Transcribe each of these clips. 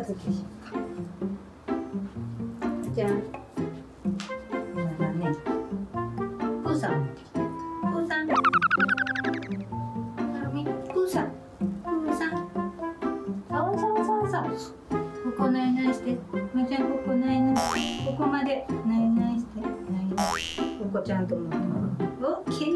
片付けしようか。じゃん。これはね、プーさん持ってきて。プーさん。なるみ、プーさん。プーさん。あおさおさおさ。ここないないして。むちゃんここないない。ここまでないないして。ないない。ここちゃんと持ってくる。オッケー。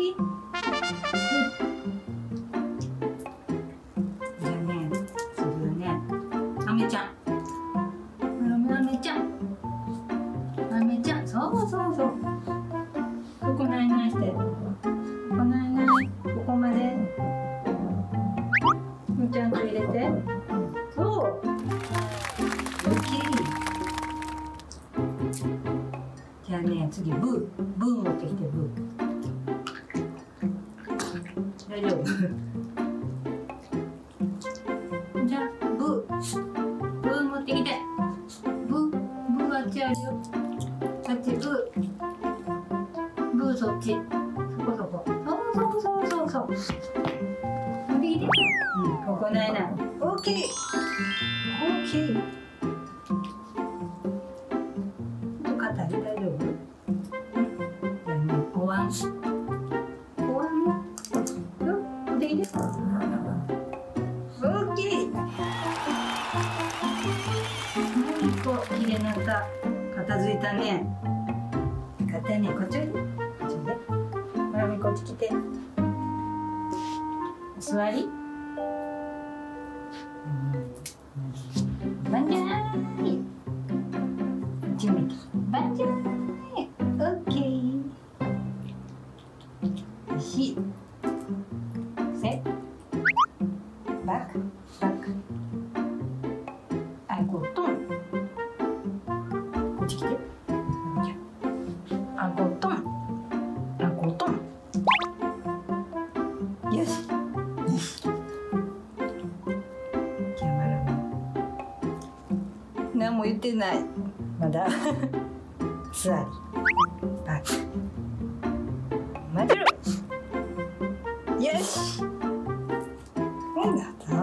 ちゃんと入れて、そう、大きい。じゃあね、次ブー、ブー持ってきてブー。大丈夫。じゃあブー、ブー持ってきて。ブー、ブーあっちあるよ。あっちブー、ブーそっち。そこそこ。そうそうそうそうそう。ここないな。オッケー。オッケー。肩大丈夫？じゃあね、おわん。おわん。でいいですか？オッケー。もう一個きれいになった。片付いたね。片ね、こっちおいで。こっちおいで。まなみこっち来て。座り。バンジャーイ。バンジャーイ。オッケー。ひ。せ。バック。バック。あ、ゴトン。こっち来て。あ、ゴトン。あ、ゴトン。よし。何も言ってない。まだ座りバック待てる。よし、なんだったの。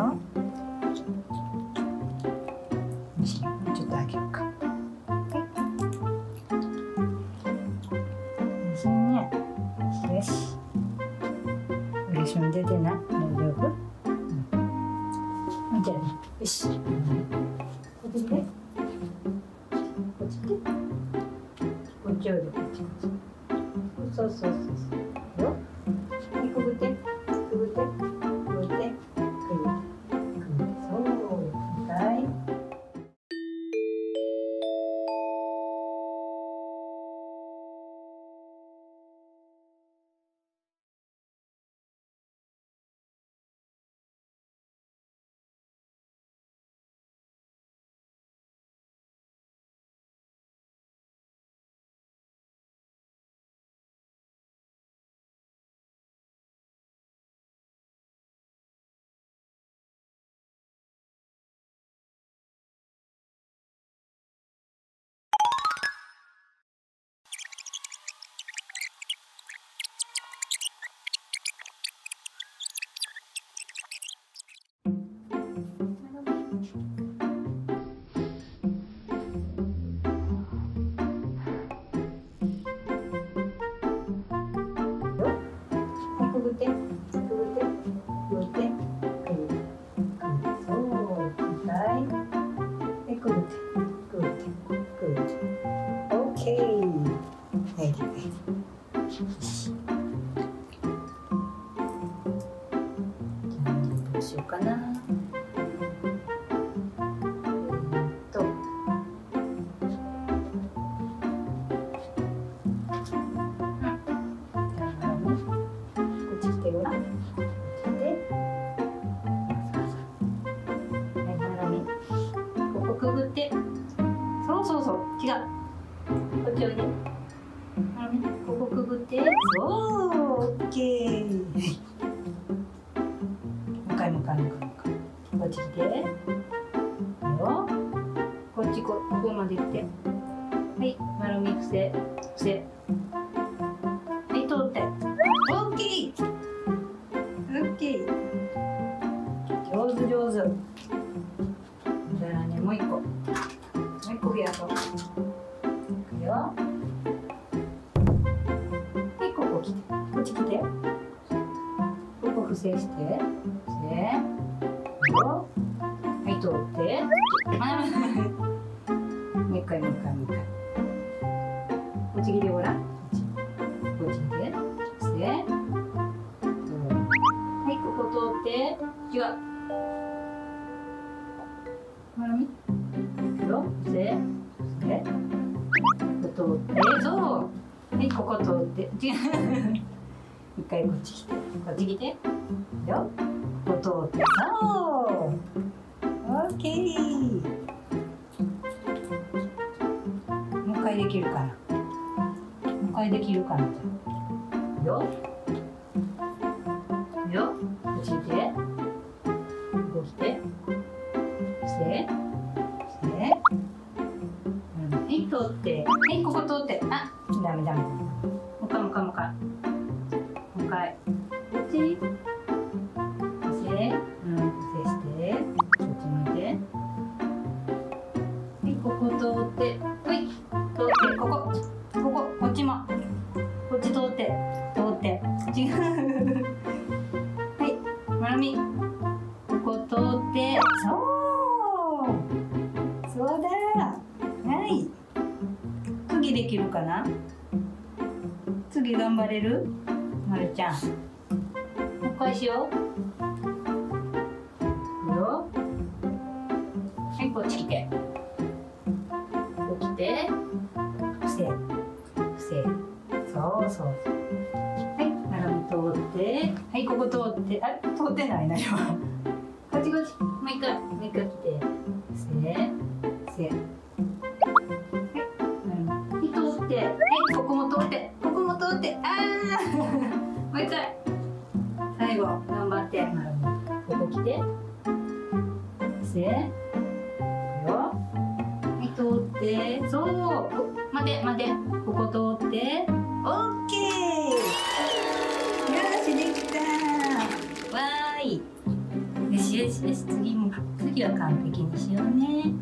ちょっとあげようか。はい、そんね。よし、うれしいの出てない。大丈夫。うん、じゃあよし、こっち来て。そうそうそうそう。よ。くぐって、くぐって、くぐって、くぐって、そう。はい。しようかな。ここくぐって。そうそうそう、違う。こっちおいで。ここくぐって。そう、オッケー。こっち来て。こっちここまで来て。はい、丸み伏せ、伏せ。はい、通って。オッケー。オッケー。上手上手。じゃあね、もう一個。複製して、はい、取って、もう一回、こっち切りほら、こっち切り、して、はい、ここ通って、違う。ほら見、黒、ここ通って、そう、はい、ここ通って、違う。一回こっち来て、よ、ここ通って、そう、オッケー。もう一回できるから、よ、こっち来て、こう来て、はい、通って、はい、ここ通って、あ、ダメダメ、できるかな。次頑張れる？まるちゃん。もう一回しよう。はい、こっち来て。そうそう。はい、並び通って。はい、ここ通って。あ、通ってないなよ。こっちこっち。もう一回、来て。次は完璧にしようね。